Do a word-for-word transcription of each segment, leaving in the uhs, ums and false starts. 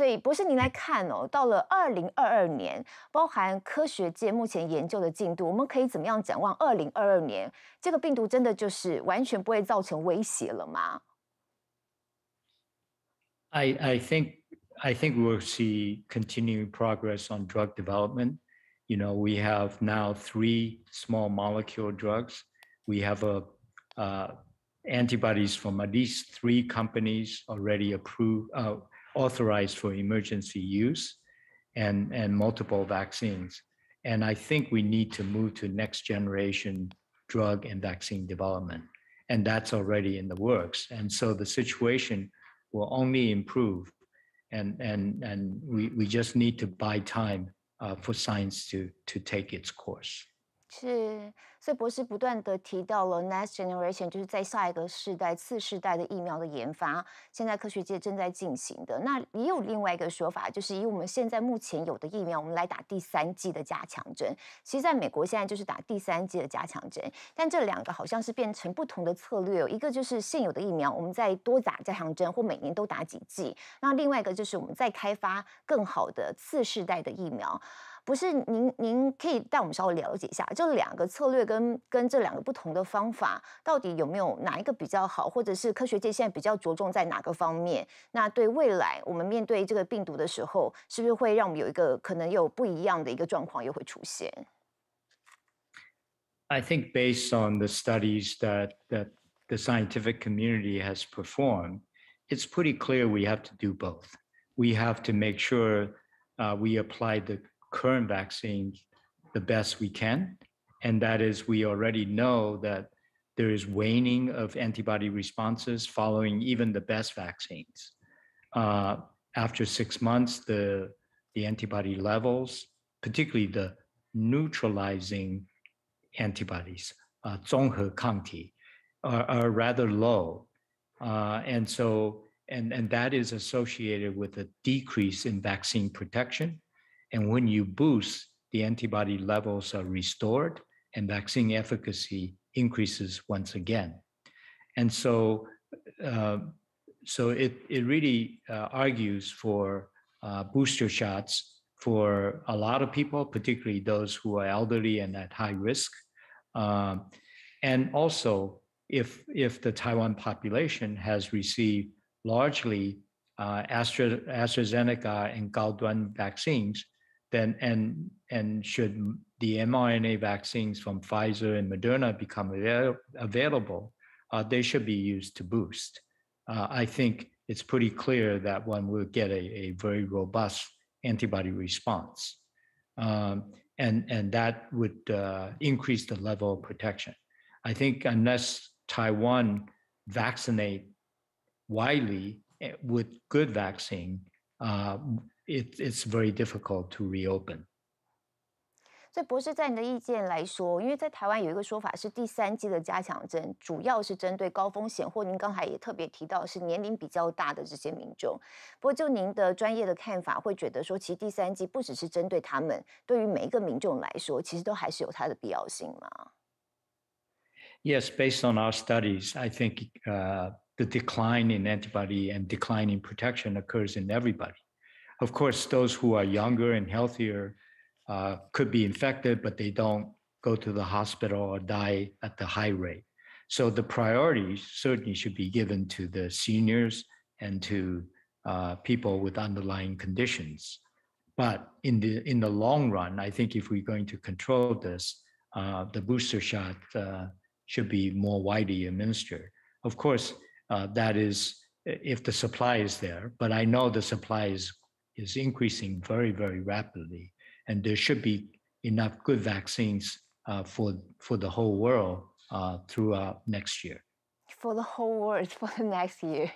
所以博士您来看哦，到了二零二二年，包含科学界目前研究的进度，我们可以怎么样展望二零二二年？这个病毒真的就是完全不会造成威胁了吗？ I, I think I think we'll see continuing progress on drug development. You know, we have now three small molecule drugs. We have a uh, antibodies from at least three companies already approved, uh, authorized for emergency use, and and multiple vaccines. And I think we need to move to next generation drug and vaccine development, and that's already in the works. And so the situation will only improve, and and and we we just need to buy time uh, for science to to take its course. 是，所以博士不断的提到了 next generation， 就是在下一个世代、次世代的疫苗的研发，现在科学界正在进行的。那也有另外一个说法，就是以我们现在目前有的疫苗，我们来打第三剂的加强针。其实，在美国现在就是打第三剂的加强针，但这两个好像是变成不同的策略哦。一个就是现有的疫苗，我们再多打加强针，或每年都打几剂；那另外一个就是我们再开发更好的次世代的疫苗。 不是您，您可以带我们稍微了解一下这两个策略跟跟这两个不同的方法，到底有没有哪一个比较好，或者是科学界现在比较着重在哪个方面？那对未来我们面对这个病毒的时候，是不是会让我们有一个可能有不一样的一个状况又会出现 ？I think based on the studies that that the scientific community has performed, it's pretty clear we have to do both. We have to make sure uh, we apply the current vaccines the best we can. And that is, we already know that there is waning of antibody responses following even the best vaccines. Uh, after six months, the, the antibody levels, particularly the neutralizing antibodies, uh, 综合抗体, are, are rather low. Uh, and so, and, and that is associated with a decrease in vaccine protection. And when you boost, the antibody levels are restored and vaccine efficacy increases once again. And so, uh, so it, it really uh, argues for uh, booster shots for a lot of people, particularly those who are elderly and at high risk. Um, and also, if, if the Taiwan population has received largely uh, Astra, AstraZeneca and Gaoduan vaccines, then and and should the mRNA vaccines from Pfizer and Moderna become avail available, uh, they should be used to boost. Uh, I think it's pretty clear that one will get a, a very robust antibody response, um, and and that would uh, increase the level of protection. I think unless Taiwan vaccinate widely with good vaccine, uh, It, it's very difficult to reopen. 所以博士，在你的意见来说，因为在台湾有一个说法是第三剂的加强针，主要是针对高风险，或您刚才也特别提到是年龄比较大的这些民众。不过就您的专业的看法，会觉得说，其实第三剂不只是针对他们，对于每一个民众来说，其实都还是有它的必要性嘛。Yes, based on our studies, I think uh, the decline in antibody and decline in protection occurs in everybody. Of course, those who are younger and healthier uh, could be infected, but they don't go to the hospital or die at the high rate. So the priority certainly should be given to the seniors and to uh, people with underlying conditions. But in the, in the long run, I think if we're going to control this, uh, the booster shot uh, should be more widely administered. Of course, uh, that is if the supply is there, but I know the supply is is increasing very, very rapidly. And there should be enough good vaccines uh, for, for the whole world uh, throughout next year. For the whole world, for the next year.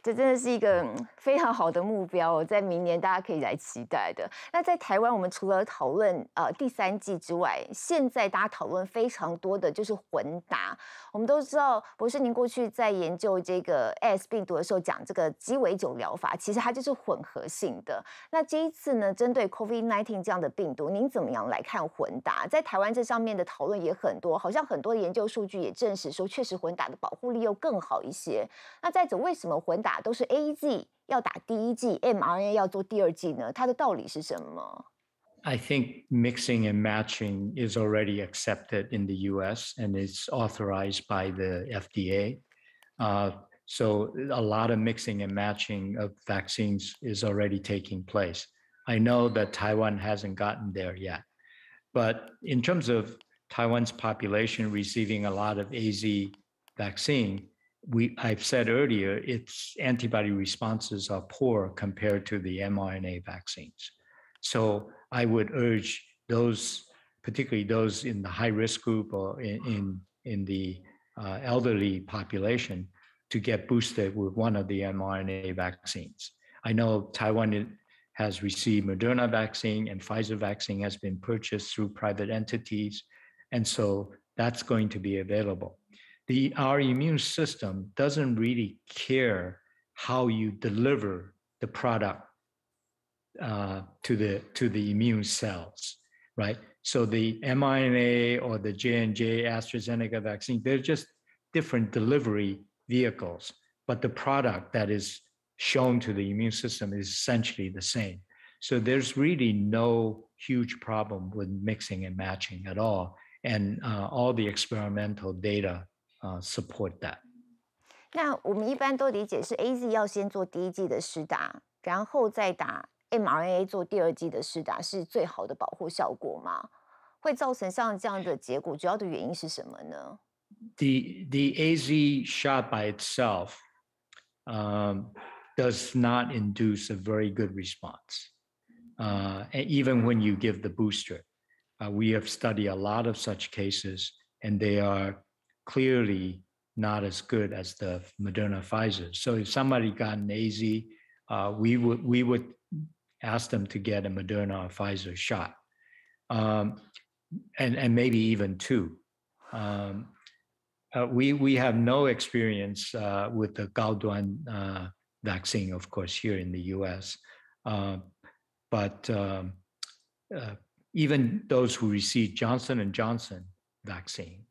这真的是一个非常好的目标哦，在明年大家可以来期待的。那在台湾，我们除了讨论呃第三季之外，现在大家讨论非常多的就是混打。我们都知道，博士您过去在研究这个 A I D S 病毒的时候讲这个鸡尾酒疗法，其实它就是混合性的。那这一次呢，针对 COVID 十九 这样的病毒，您怎么样来看混打？在台湾这上面的讨论也很多，好像很多的研究数据也证实说，确实混打的保护力又更好一些。那再者，为什么混打打都是 A 剂，要打第一剂 ，mRNA 要做第二剂呢？它的道理是什么？ I think mixing and matching is already accepted in the U S and it's authorized by the F D A. Uh, so a lot of mixing and matching of vaccines is already taking place. I know that Taiwan hasn't gotten there yet. But in terms of Taiwan's population receiving a lot of A Z vaccine, we, I've said earlier, its antibody responses are poor compared to the mRNA vaccines. So I would urge those, particularly those in the high-risk group or in, in, in the uh, elderly population, to get boosted with one of the mRNA vaccines. I know Taiwan has received Moderna vaccine and Pfizer vaccine has been purchased through private entities, and so that's going to be available. The, our immune system doesn't really care how you deliver the product Uh, to the to the immune cells, right? So the mRNA or the J and J AstraZeneca vaccine, they're just different delivery vehicles, but the product that is shown to the immune system is essentially the same. So there's really no huge problem with mixing and matching at all, and uh, all the experimental data uh, support that. 那我们一般都理解是 A Z 要先做第一剂的施打，然后再打 mRNA 做第二剂的施打是最好的保护效果吗？会造成像这样的结果，主要的原因是什么呢 ？The the A Z shot by itself, um, does not induce a very good response. Uh, even when you give the booster, uh, we have studied a lot of such cases, and they are clearly not as good as the Moderna Pfizer. So if somebody got an A Z, uh, we would we would ask them to get a Moderna or Pfizer shot, um, and, and maybe even two. Um, uh, we, we have no experience uh, with the Gaoduan uh, vaccine, of course, here in the U S. Uh, but um, uh, even those who receive Johnson and Johnson vaccine,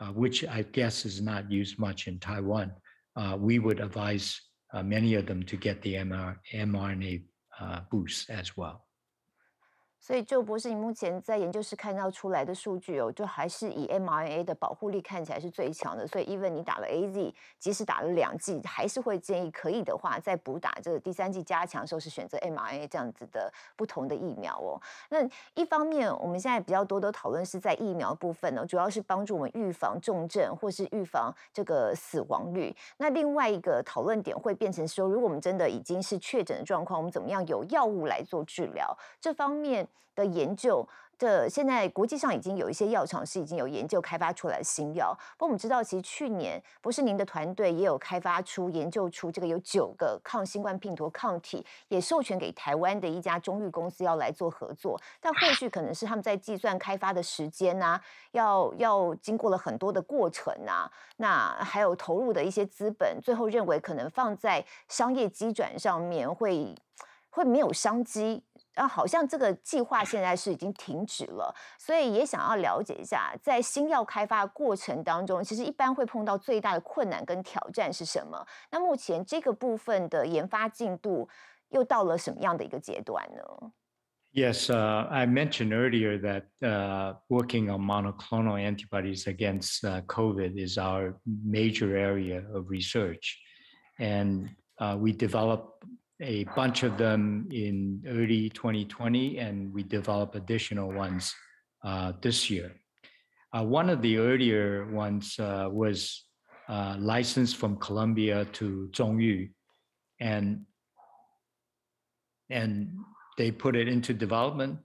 uh, which I guess is not used much in Taiwan, uh, we would advise uh, many of them to get the mRNA Uh, boost as well. 所以，周博士，你目前在研究室看到出来的数据哦，就还是以 mRNA 的保护力看起来是最强的。所以 ，even 你打了 A Z， 即使打了两剂，还是会建议可以的话，在补打这个第三剂加强的时候，是选择 mRNA 这样子的不同的疫苗哦。那一方面，我们现在比较多都讨论是在疫苗部分呢、哦，主要是帮助我们预防重症或是预防这个死亡率。那另外一个讨论点会变成说，如果我们真的已经是确诊的状况，我们怎么样有药物来做治疗？这方面。 的研究，这现在国际上已经有一些药厂是已经有研究开发出来的新药。不过我们知道，其实去年博士您的团队也有开发出、研究出这个有九个抗新冠病毒抗体，也授权给台湾的一家中裕公司要来做合作。但后续可能是他们在计算开发的时间啊，要要经过了很多的过程啊，那还有投入的一些资本，最后认为可能放在商业机转上面会会没有商机。 啊，好像这个计划现在是已经停止了，所以也想要了解一下，在新药开发过程当中，其实一般会碰到最大的困难跟挑战是什么？那目前这个部分的研发进度又到了什么样的一个阶段呢 ？Yes, uh, I mentioned earlier that uh, working on monoclonal antibodies against uh, COVID is our major area of research, and uh, we develop. A bunch of them in early twenty twenty, and we develop additional ones uh, this year. Uh, one of the earlier ones uh, was uh, licensed from Colombia to Zhongyu, and and they put it into development.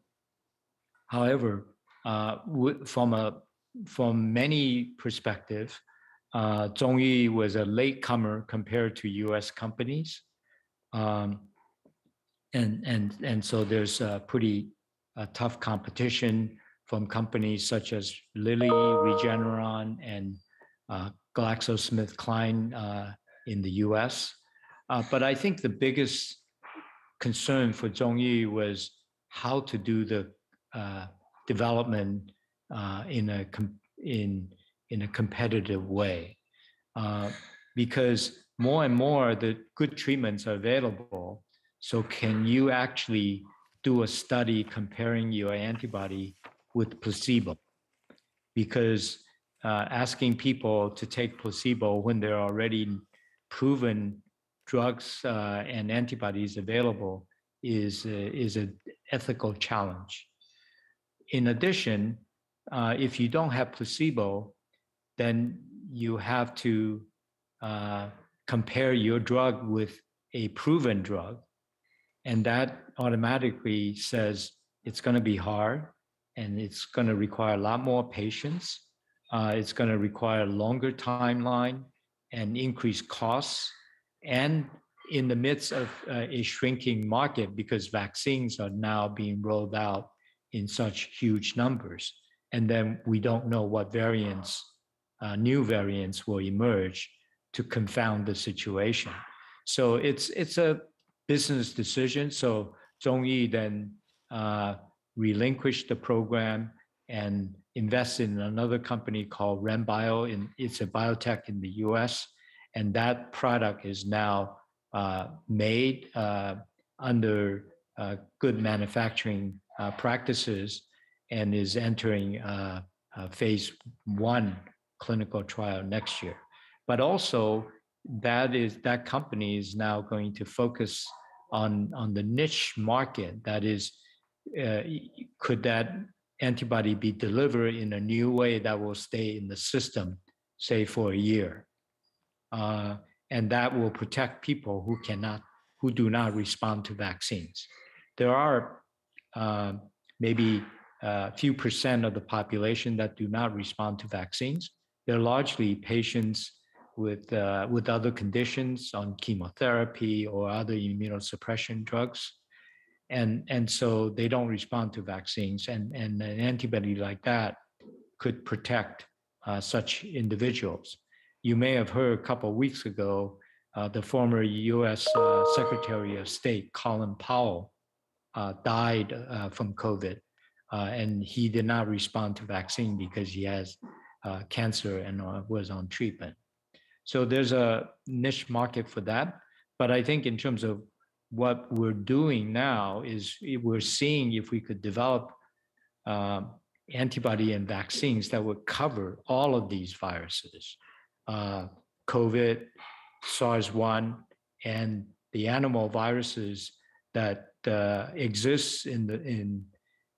However, uh, from a from many perspectives, uh, Zhongyu was a latecomer compared to U S companies. Um, and, and, and so there's a pretty uh, tough competition from companies such as Lilly, Regeneron, and uh, GlaxoSmithKline uh, in the U S. Uh, but I think the biggest concern for Zhongyu was how to do the uh, development uh, in, a com in, in a competitive way. Uh, because more and more the good treatments are available. So can you actually do a study comparing your antibody with placebo? Because uh, asking people to take placebo when there are already proven drugs uh, and antibodies available is, uh, is an ethical challenge. In addition, uh, if you don't have placebo, then you have to uh, compare your drug with a proven drug. And that automatically says it's going to be hard and it's going to require a lot more patience. Uh, it's going to require a longer timeline and increased costs. And in the midst of uh, a shrinking market, because vaccines are now being rolled out in such huge numbers. And then we don't know what variants, uh, new variants will emerge to confound the situation. So it's, it's a business decision. So Zhongyi then uh, relinquished the program and invested in another company called RemBio. In, it's a biotech in the U S. And that product is now uh, made uh, under uh, good manufacturing uh, practices and is entering uh, uh, phase one clinical trial next year. But also, that is that company is now going to focus on on the niche market. That is, uh, could that antibody be delivered in a new way that will stay in the system, say for a year, uh, and that will protect people who cannot, who do not respond to vaccines. There are uh, maybe a few percent of the population that do not respond to vaccines. They're largely patients with uh, with other conditions on chemotherapy or other immunosuppression drugs, and and so they don't respond to vaccines, and and an antibody like that could protect uh, such individuals. You may have heard a couple of weeks ago uh, the former U S Uh, Secretary of State Colin Powell uh, died uh, from COVID, uh, and he did not respond to vaccine because he has uh, cancer and uh, was on treatment. So there's a niche market for that. But I think in terms of what we're doing now is we're seeing if we could develop uh, antibody and vaccines that would cover all of these viruses, uh, COVID, SARS one, and the animal viruses that uh, exists in the, in,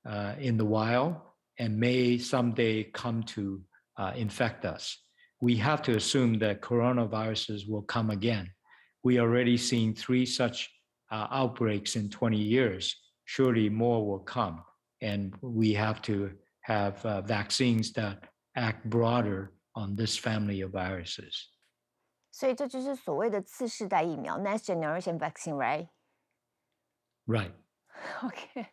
uh, in the wild and may someday come to uh, infect us. We have to assume that coronaviruses will come again. We already seen three such uh, outbreaks in twenty years. Surely more will come. And we have to have uh, vaccines that act broader on this family of viruses. So this is the so-called next generation vaccine, right? Right. Okay.